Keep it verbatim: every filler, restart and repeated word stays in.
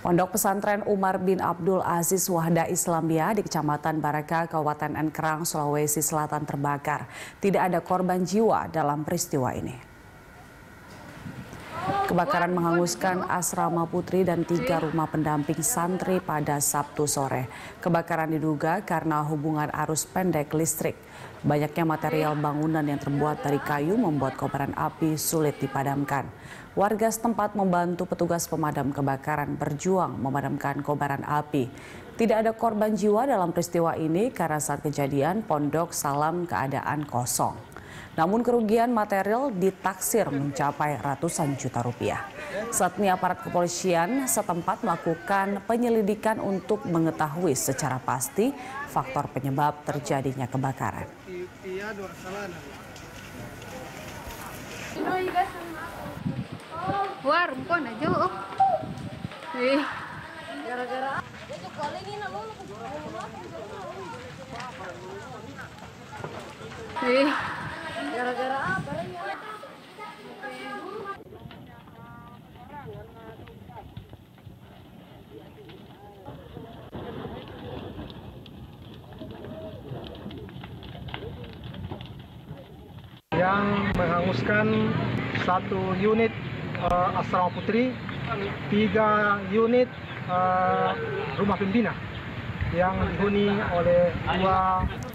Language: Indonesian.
Pondok pesantren Umar bin Abdul Aziz Wahdah Islamiyyah di Kecamatan Baraka, Kabupaten Enrekang, Sulawesi Selatan terbakar. Tidak ada korban jiwa dalam peristiwa ini. Kebakaran menghanguskan asrama putri dan tiga rumah pendamping santri pada Sabtu sore. Kebakaran diduga karena hubungan arus pendek listrik. Banyaknya material bangunan yang terbuat dari kayu membuat kobaran api sulit dipadamkan. Warga setempat membantu petugas pemadam kebakaran berjuang memadamkan kobaran api. Tidak ada korban jiwa dalam peristiwa ini karena saat kejadian pondok salam keadaan kosong. Namun kerugian material ditaksir mencapai ratusan juta rupiah. Saat ini aparat kepolisian setempat melakukan penyelidikan untuk mengetahui secara pasti faktor penyebab terjadinya kebakaran. Gara-gara apa ya? Yang menghanguskan satu unit uh, asrama putri, tiga unit uh, rumah pembina yang dihuni oleh dua